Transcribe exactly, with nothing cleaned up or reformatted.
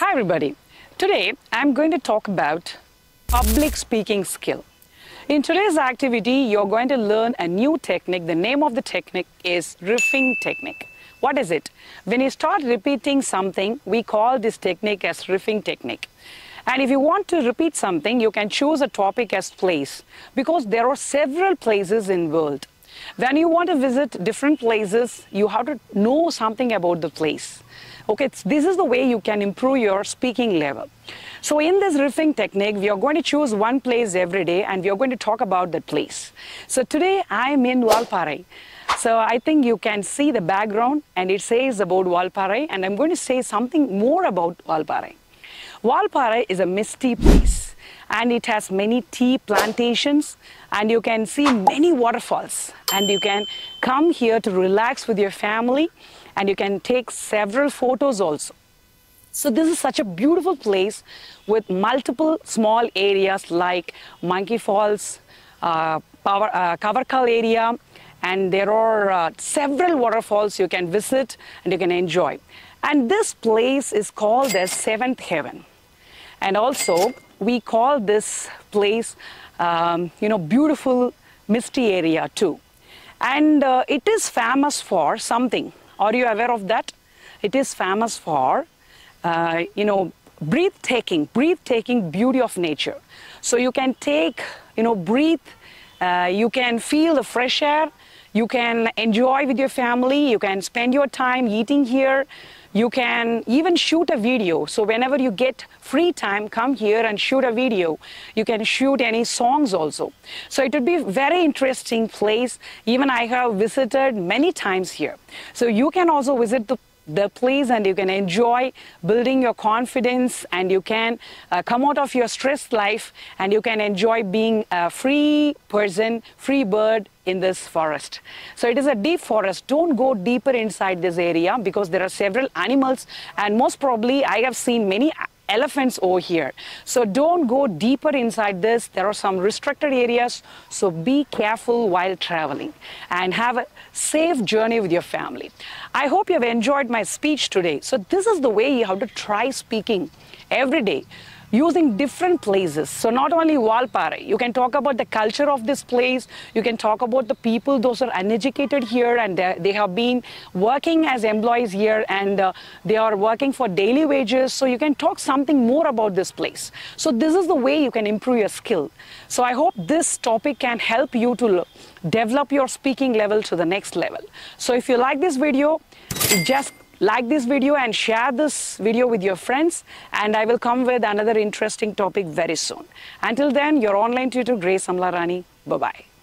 Hi everybody, today I'm going to talk about public speaking skill. In today's activity, you're going to learn a new technique. The name of the technique is riffing technique. What is it? When you start repeating something, we call this technique as riffing technique. And if you want to repeat something, you can choose a topic as place, because there are several places in the world. When you want to visit different places, you have to know something about the place. Okay, this is the way you can improve your speaking level. So in this riffing technique, we are going to choose one place every day and we are going to talk about that place. So today I'm in Valparai. So I think you can see the background and it says about Valparai, and I'm going to say something more about Valparai. Valparai is a misty place and it has many tea plantations, and you can see many waterfalls, and you can come here to relax with your family, and you can take several photos also. So this is such a beautiful place with multiple small areas like Monkey Falls, uh, power, uh, Kavarkal area, and there are uh, several waterfalls you can visit and you can enjoy. And this place is called the seventh heaven. And also we call this place, um, you know, beautiful misty area too. And uh, it is famous for something. Are you aware of that? It is famous for, uh, you know, breathtaking, breathtaking beauty of nature. So you can take, you know, breathe, uh, you can feel the fresh air, you can enjoy with your family, you can spend your time eating here, you can even shoot a video. So whenever you get free time, come here and shoot a video. You can shoot any songs also. So it would be a very interesting place. Even I have visited many times here. So you can also visit the, the place and you can enjoy building your confidence, and you can uh, come out of your stressed life, and you can enjoy being a free person, free bird, in this forest. So it is a deep forest. Don't go deeper inside this area because there are several animals, and most probably I have seen many elephants over here. So don't go deeper inside this. There are some restricted areas. So be careful while traveling and have a safe journey with your family. I hope you have enjoyed my speech today. So this is the way you have to try speaking every day, using different places. So not only Valparai, you can talk about the culture of this place, you can talk about the people, those are uneducated here and they have been working as employees here, and uh, they are working for daily wages. So you can talk something more about this place. So this is the way you can improve your skill. So I hope this topic can help you to develop your speaking level to the next level. So if you like this video, just like this video and share this video with your friends, and I will come with another interesting topic very soon. Until then, your online tutor Grace Ammalarani. Bye-bye.